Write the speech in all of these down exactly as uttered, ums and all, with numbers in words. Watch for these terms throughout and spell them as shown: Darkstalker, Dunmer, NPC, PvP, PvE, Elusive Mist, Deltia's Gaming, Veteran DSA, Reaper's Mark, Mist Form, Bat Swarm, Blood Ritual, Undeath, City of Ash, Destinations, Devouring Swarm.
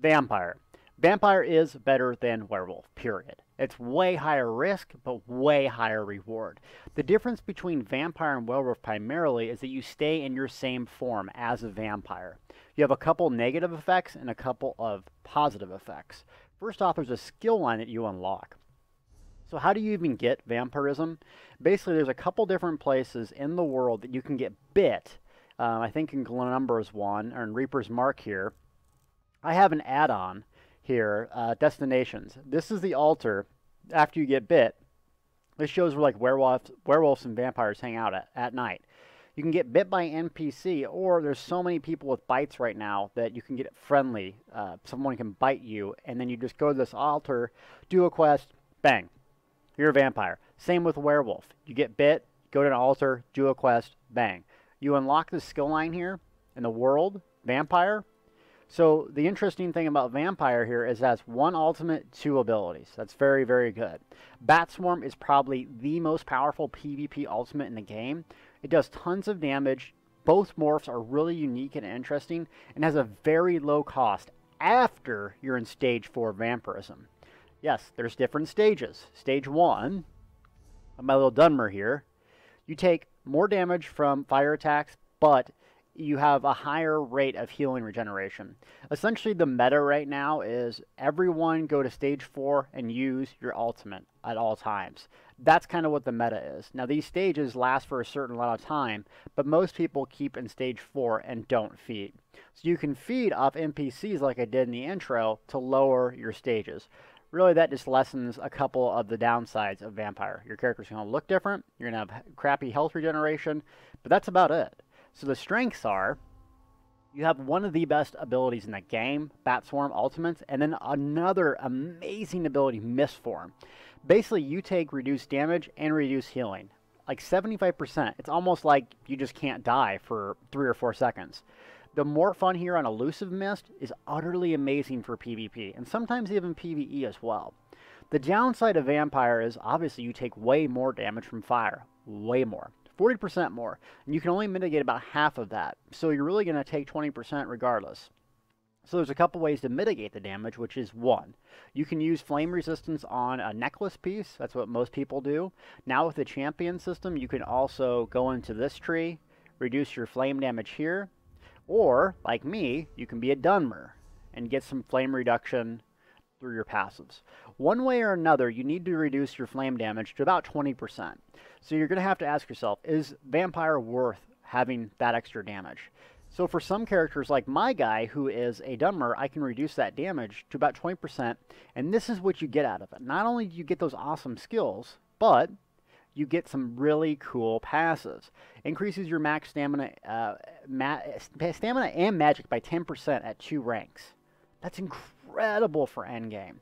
Vampire. Vampire is better than werewolf, period. It's way higher risk, but way higher reward. The difference between vampire and werewolf primarily is that you stay in your same form as a vampire. You have a couple negative effects and a couple of positive effects. First off, there's a skill line that you unlock. So how do you even get vampirism? Basically, there's a couple different places in the world that you can get bit. Um, I think in Glennumber's one, or in Reaper's Mark here. I have an add-on here, uh, Destinations. This is the altar after you get bit. This shows where like werewolves, werewolves and vampires hang out at, at night. You can get bit by an N P C, or there's so many people with bites right now that you can get friendly. Uh, someone can bite you, and then you just go to this altar, do a quest, bang, you're a vampire. Same with werewolf. You get bit, go to an altar, do a quest, bang. You unlock the skill line here in the world, vampire. So the interesting thing about Vampire here is it has one ultimate, two abilities. That's very, very good. Bat Swarm is probably the most powerful PvP ultimate in the game. It does tons of damage. Both morphs are really unique and interesting and has a very low cost after you're in Stage four Vampirism. Yes, there's different stages. Stage one, my little Dunmer here, you take more damage from fire attacks, but you have a higher rate of healing regeneration. Essentially, the meta right now is everyone go to stage four and use your ultimate at all times. That's kind of what the meta is. Now, these stages last for a certain amount of time, but most people keep in stage four and don't feed. So you can feed off N P Cs like I did in the intro to lower your stages. Really, that just lessens a couple of the downsides of Vampire. Your character's going to look different, you're going to have crappy health regeneration, but that's about it. So the strengths are, you have one of the best abilities in the game, Bat Swarm Ultimates, and then another amazing ability, Mist Form. Basically, you take reduced damage and reduced healing. Like seventy-five percent. It's almost like you just can't die for three or four seconds. The morph on here on Elusive Mist is utterly amazing for PvP, and sometimes even PvE as well. The downside of Vampire is, obviously, you take way more damage from fire. Way more. forty percent more, and you can only mitigate about half of that, so you're really going to take twenty percent regardless. So there's a couple ways to mitigate the damage, which is one. You can use flame resistance on a necklace piece. That's what most people do. Now with the champion system, you can also go into this tree, reduce your flame damage here, or, like me, you can be a Dunmer and get some flame reduction through your passives. One way or another, you need to reduce your flame damage to about twenty percent. So you're going to have to ask yourself, is Vampire worth having that extra damage? So for some characters, like my guy, who is a Dunmer, I can reduce that damage to about twenty percent, and this is what you get out of it. Not only do you get those awesome skills, but you get some really cool passives. Increases your max stamina, uh, ma stamina and magic by ten percent at two ranks. That's incredible for endgame.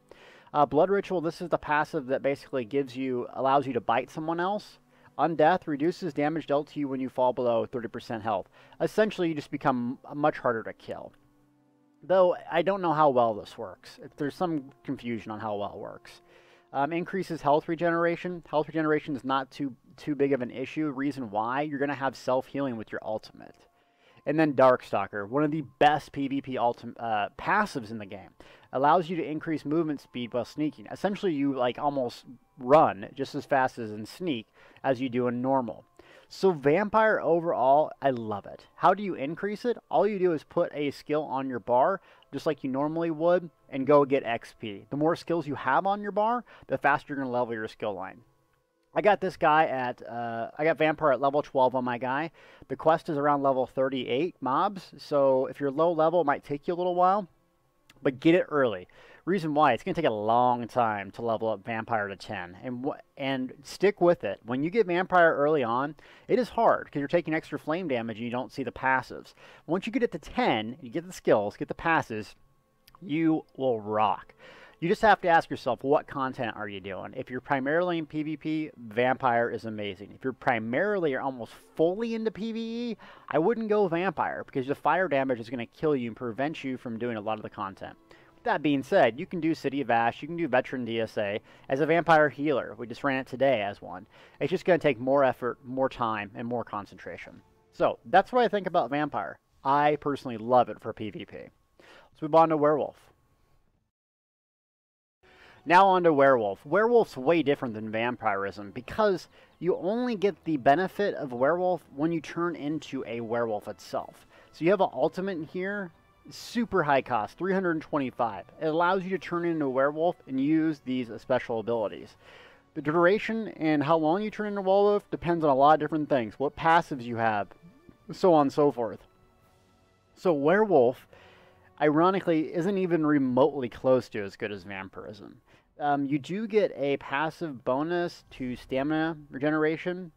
Uh, Blood Ritual, this is the passive that basically gives you, allows you to bite someone else. Undeath reduces damage dealt to you when you fall below thirty percent health. Essentially, you just become much harder to kill. Though, I don't know how well this works. There's some confusion on how well it works. Um, increases health regeneration. Health regeneration is not too, too big of an issue. Reason why, you're going to have self-healing with your ultimate. And then Darkstalker, one of the best PvP uh, passives in the game. Allows you to increase movement speed while sneaking. Essentially, you like almost run just as fast as in sneak as you do in normal. So Vampire overall, I love it. How do you increase it? All you do is put a skill on your bar, just like you normally would, and go get X P. The more skills you have on your bar, the faster you're going to level your skill line. I got this guy at, uh, I got Vampire at level twelve on my guy. The quest is around level thirty-eight mobs, so if you're low level, it might take you a little while, but get it early. Reason why, it's going to take a long time to level up Vampire to ten, and and stick with it. When you get Vampire early on, it is hard, because you're taking extra flame damage and you don't see the passives. Once you get it to ten, you get the skills, get the passes, you will rock. You just have to ask yourself, what content are you doing? If you're primarily in PvP, Vampire is amazing. If you're primarily or almost fully into PvE, I wouldn't go Vampire, because the fire damage is going to kill you and prevent you from doing a lot of the content. With that being said, you can do City of Ash, you can do Veteran D S A as a Vampire healer. We just ran it today as one. It's just going to take more effort, more time, and more concentration. So that's what I think about Vampire. I personally love it for PvP. Let's move on to Werewolf. Now on to werewolf. Werewolf's way different than vampirism because you only get the benefit of werewolf when you turn into a werewolf itself. So you have an ultimate here, super high cost, three hundred twenty-five. It allows you to turn into a werewolf and use these special abilities. The duration and how long you turn into a werewolf depends on a lot of different things, what passives you have, so on and so forth. So werewolf, ironically, isn't even remotely close to as good as vampirism. Um, you do get a passive bonus to stamina regeneration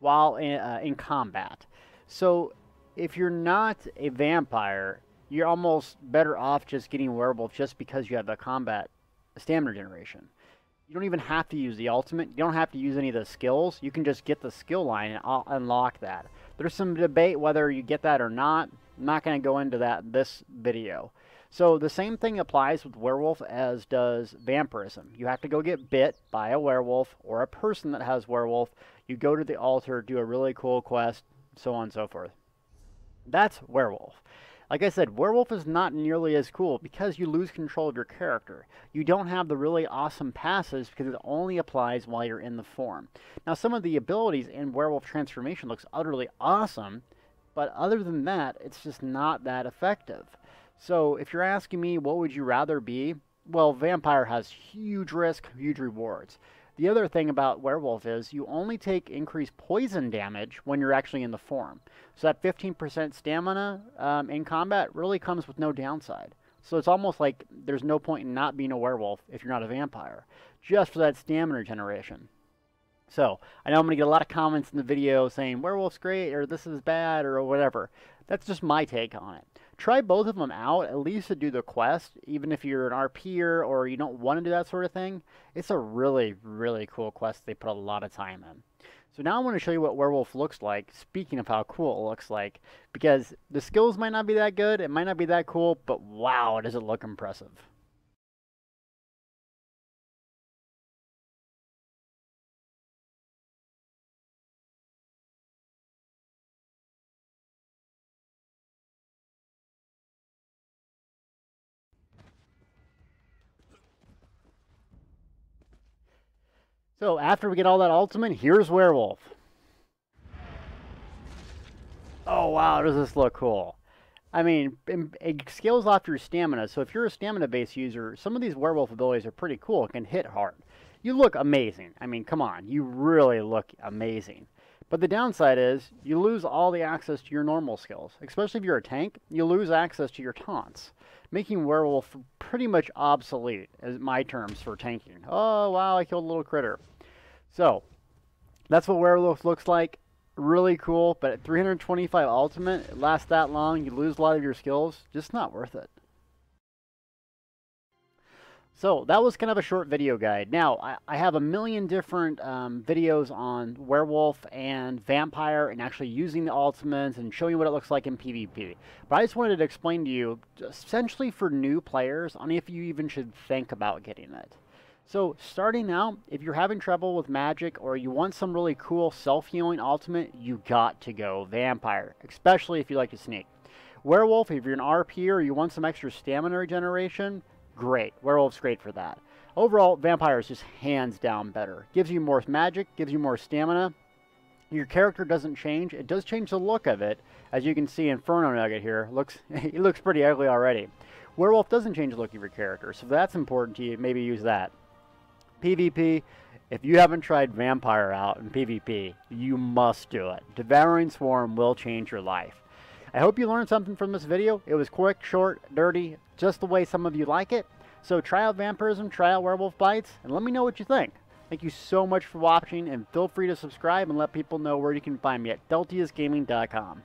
while in, uh, in combat. So if you're not a vampire, you're almost better off just getting werewolf just because you have the combat stamina regeneration. You don't even have to use the ultimate. You don't have to use any of the skills. You can just get the skill line and I'll unlock that. There's some debate whether you get that or not. I'm not going to go into that this video. So the same thing applies with werewolf as does vampirism. You have to go get bit by a werewolf or a person that has werewolf. You go to the altar, do a really cool quest, so on and so forth. That's werewolf. Like I said, werewolf is not nearly as cool because you lose control of your character. You don't have the really awesome passives because it only applies while you're in the form. Now, some of the abilities in werewolf transformation looks utterly awesome, but other than that, it's just not that effective. So if you're asking me, what would you rather be? Well, vampire has huge risk, huge rewards. The other thing about werewolf is you only take increased poison damage when you're actually in the form. So that fifteen percent stamina um, in combat really comes with no downside. So it's almost like there's no point in not being a werewolf if you're not a vampire, just for that stamina generation. So I know I'm going to get a lot of comments in the video saying werewolf's great or this is bad or whatever. That's just my take on it. Try both of them out, at least to do the quest, even if you're an RPer or you don't want to do that sort of thing. It's a really, really cool quest they put a lot of time in. So now I want to show you what werewolf looks like, speaking of how cool it looks like, because the skills might not be that good, it might not be that cool, but wow, does it look impressive. So after we get all that ultimate, here's werewolf. Oh wow, does this look cool. I mean, it scales off your stamina, so if you're a stamina-based user, some of these werewolf abilities are pretty cool. It can hit hard. You look amazing. I mean, come on, you really look amazing. But the downside is, you lose all the access to your normal skills. Especially if you're a tank, you lose access to your taunts, making werewolf pretty much obsolete, as my terms for tanking. Oh, wow, I killed a little critter. So, that's what werewolf looks like. Really cool, but at three hundred twenty-five ultimate, it lasts that long, you lose a lot of your skills, just not worth it. So, that was kind of a short video guide. Now, I, I have a million different um, videos on werewolf and vampire and actually using the ultimates and showing you what it looks like in PvP. But I just wanted to explain to you, essentially for new players, on if you even should think about getting it. So, starting out, if you're having trouble with magic or you want some really cool self-healing ultimate, you got to go vampire, especially if you like to sneak. Werewolf, if you're an R P or you want some extra stamina regeneration, great. Werewolf's great for that. Overall, vampire is just hands down better. Gives you more magic, gives you more stamina. Your character doesn't change. It does change the look of it. As you can see, Inferno Nugget here, looks it looks pretty ugly already. Werewolf doesn't change the look of your character, so if that's important to you, maybe use that. PvP, if you haven't tried vampire out in PvP, you must do it. Devouring Swarm will change your life. I hope you learned something from this video. It was quick, short, dirty, just the way some of you like it. So try out vampirism, try out werewolf bites, and let me know what you think. Thank you so much for watching, and feel free to subscribe and let people know where you can find me at Deltias Gaming dot com.